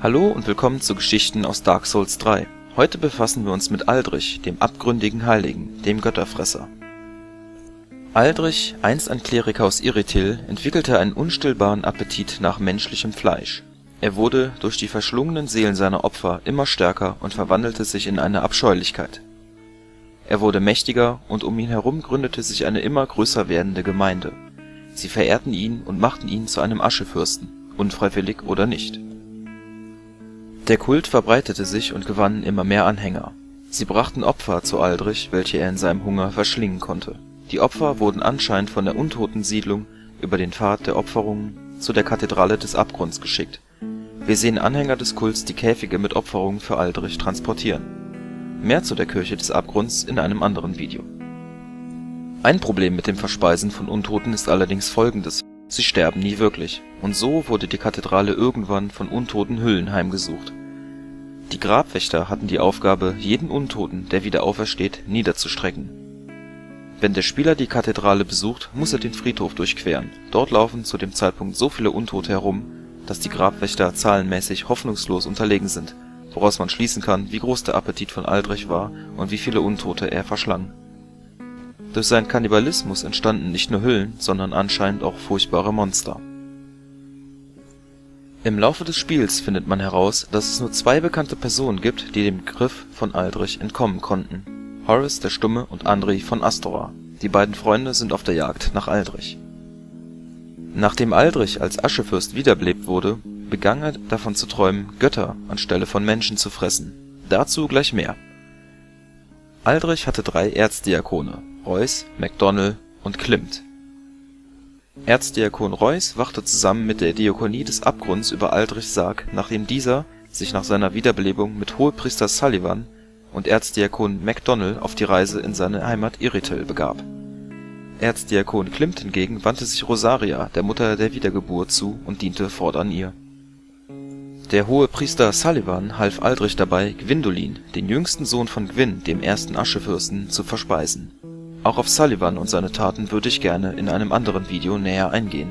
Hallo und willkommen zu Geschichten aus Dark Souls 3. Heute befassen wir uns mit Aldrich, dem abgründigen Heiligen, dem Götterfresser. Aldrich, einst ein Kleriker aus Irithyll, entwickelte einen unstillbaren Appetit nach menschlichem Fleisch. Er wurde durch die verschlungenen Seelen seiner Opfer immer stärker und verwandelte sich in eine Abscheulichkeit. Er wurde mächtiger und um ihn herum gründete sich eine immer größer werdende Gemeinde. Sie verehrten ihn und machten ihn zu einem Aschefürsten, unfreiwillig oder nicht. Der Kult verbreitete sich und gewann immer mehr Anhänger. Sie brachten Opfer zu Aldrich, welche er in seinem Hunger verschlingen konnte. Die Opfer wurden anscheinend von der Untotensiedlung über den Pfad der Opferungen zu der Kathedrale des Abgrunds geschickt. Wir sehen Anhänger des Kults die Käfige mit Opferungen für Aldrich transportieren. Mehr zu der Kirche des Abgrunds in einem anderen Video. Ein Problem mit dem Verspeisen von Untoten ist allerdings folgendes. Sie sterben nie wirklich, und so wurde die Kathedrale irgendwann von untoten Hüllen heimgesucht. Die Grabwächter hatten die Aufgabe, jeden Untoten, der wieder aufersteht, niederzustrecken. Wenn der Spieler die Kathedrale besucht, muss er den Friedhof durchqueren. Dort laufen zu dem Zeitpunkt so viele Untote herum, dass die Grabwächter zahlenmäßig hoffnungslos unterlegen sind, woraus man schließen kann, wie groß der Appetit von Aldrich war und wie viele Untote er verschlang. Durch seinen Kannibalismus entstanden nicht nur Hüllen, sondern anscheinend auch furchtbare Monster. Im Laufe des Spiels findet man heraus, dass es nur zwei bekannte Personen gibt, die dem Griff von Aldrich entkommen konnten. Horus der Stumme und Andri von Astora. Die beiden Freunde sind auf der Jagd nach Aldrich. Nachdem Aldrich als Aschefürst wiederbelebt wurde, begann er davon zu träumen, Götter anstelle von Menschen zu fressen. Dazu gleich mehr. Aldrich hatte drei Erzdiakone, Reuss, McDonnell und Klimt. Erzdiakon Reuss wachte zusammen mit der Diakonie des Abgrunds über Aldrichs Sarg, nachdem dieser sich nach seiner Wiederbelebung mit Hohepriester Sullivan und Erzdiakon McDonnell auf die Reise in seine Heimat Irithyll begab. Erzdiakon Klimt hingegen wandte sich Rosaria, der Mutter der Wiedergeburt, zu und diente fortan ihr. Der hohe Priester Sullivan half Aldrich dabei, Gwindolin, den jüngsten Sohn von Gwyn, dem ersten Aschefürsten, zu verspeisen. Auch auf Sullivan und seine Taten würde ich gerne in einem anderen Video näher eingehen.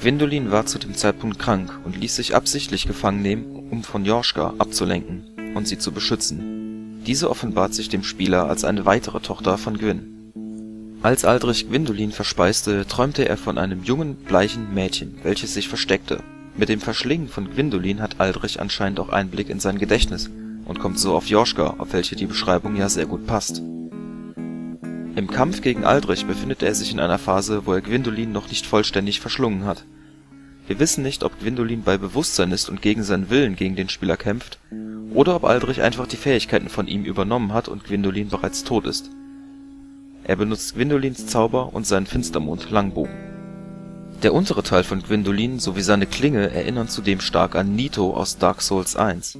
Gwindolin war zu dem Zeitpunkt krank und ließ sich absichtlich gefangen nehmen, um von Jorschka abzulenken und sie zu beschützen. Diese offenbart sich dem Spieler als eine weitere Tochter von Gwyn. Als Aldrich Gwindolin verspeiste, träumte er von einem jungen, bleichen Mädchen, welches sich versteckte. Mit dem Verschlingen von Gwindolin hat Aldrich anscheinend auch Einblick in sein Gedächtnis und kommt so auf Jorschka, auf welche die Beschreibung ja sehr gut passt. Im Kampf gegen Aldrich befindet er sich in einer Phase, wo er Gwindolin noch nicht vollständig verschlungen hat. Wir wissen nicht, ob Gwindolin bei Bewusstsein ist und gegen seinen Willen gegen den Spieler kämpft, oder ob Aldrich einfach die Fähigkeiten von ihm übernommen hat und Gwindolin bereits tot ist. Er benutzt Gwindolins Zauber und seinen Finstermond Langbogen. Der untere Teil von Gwindolin sowie seine Klinge erinnern zudem stark an Nito aus Dark Souls 1.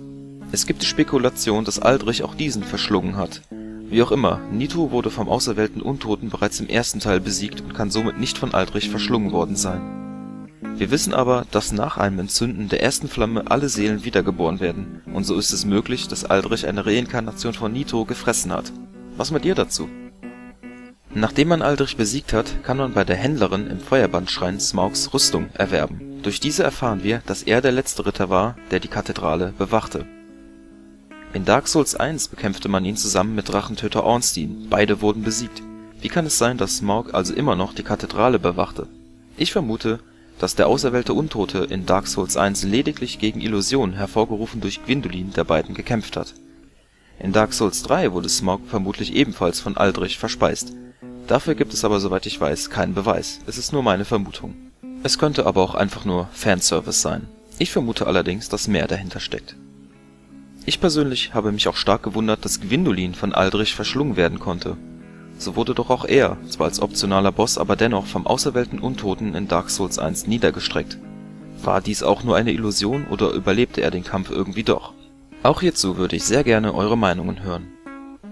Es gibt die Spekulation, dass Aldrich auch diesen verschlungen hat. Wie auch immer, Nito wurde vom auserwählten Untoten bereits im ersten Teil besiegt und kann somit nicht von Aldrich verschlungen worden sein. Wir wissen aber, dass nach einem Entzünden der ersten Flamme alle Seelen wiedergeboren werden, und so ist es möglich, dass Aldrich eine Reinkarnation von Nito gefressen hat. Was mit ihr dazu? Nachdem man Aldrich besiegt hat, kann man bei der Händlerin im Feuerbandschrein Smaugs Rüstung erwerben. Durch diese erfahren wir, dass er der letzte Ritter war, der die Kathedrale bewachte. In Dark Souls 1 bekämpfte man ihn zusammen mit Drachentöter Ornstein, beide wurden besiegt. Wie kann es sein, dass Smaug also immer noch die Kathedrale bewachte? Ich vermute, dass der auserwählte Untote in Dark Souls 1 lediglich gegen Illusionen, hervorgerufen durch Gwindolin, der beiden gekämpft hat. In Dark Souls 3 wurde Smaug vermutlich ebenfalls von Aldrich verspeist. Dafür gibt es aber, soweit ich weiß, keinen Beweis. Es ist nur meine Vermutung. Es könnte aber auch einfach nur Fanservice sein. Ich vermute allerdings, dass mehr dahinter steckt. Ich persönlich habe mich auch stark gewundert, dass Gwindolin von Aldrich verschlungen werden konnte. So wurde doch auch er, zwar als optionaler Boss, aber dennoch vom auserwählten Untoten in Dark Souls 1 niedergestreckt. War dies auch nur eine Illusion oder überlebte er den Kampf irgendwie doch? Auch hierzu würde ich sehr gerne eure Meinungen hören.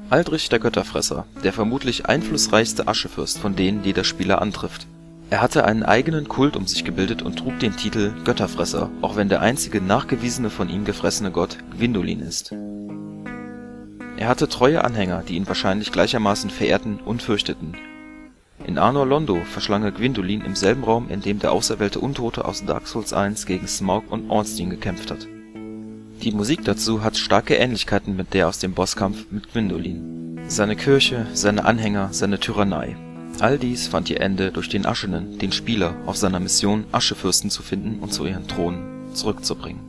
Aldrich der Götterfresser, der vermutlich einflussreichste Aschefürst von denen, die der Spieler antrifft. Er hatte einen eigenen Kult um sich gebildet und trug den Titel Götterfresser, auch wenn der einzige nachgewiesene von ihm gefressene Gott Gwindolin ist. Er hatte treue Anhänger, die ihn wahrscheinlich gleichermaßen verehrten und fürchteten. In Anor Londo verschlang er Gwyndolin im selben Raum, in dem der auserwählte Untote aus Dark Souls 1 gegen Smaug und Ornstein gekämpft hat. Die Musik dazu hat starke Ähnlichkeiten mit der aus dem Bosskampf mit Gwyndolin. Seine Kirche, seine Anhänger, seine Tyrannei. All dies fand ihr Ende durch den Aschenen, den Spieler, auf seiner Mission, Aschefürsten zu finden und zu ihren Thronen zurückzubringen.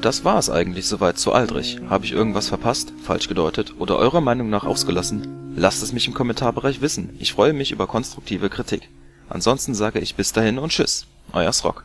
Das war es eigentlich soweit zu Aldrich. Habe ich irgendwas verpasst, falsch gedeutet oder eurer Meinung nach ausgelassen? Lasst es mich im Kommentarbereich wissen. Ich freue mich über konstruktive Kritik. Ansonsten sage ich bis dahin und tschüss. Euer Srock.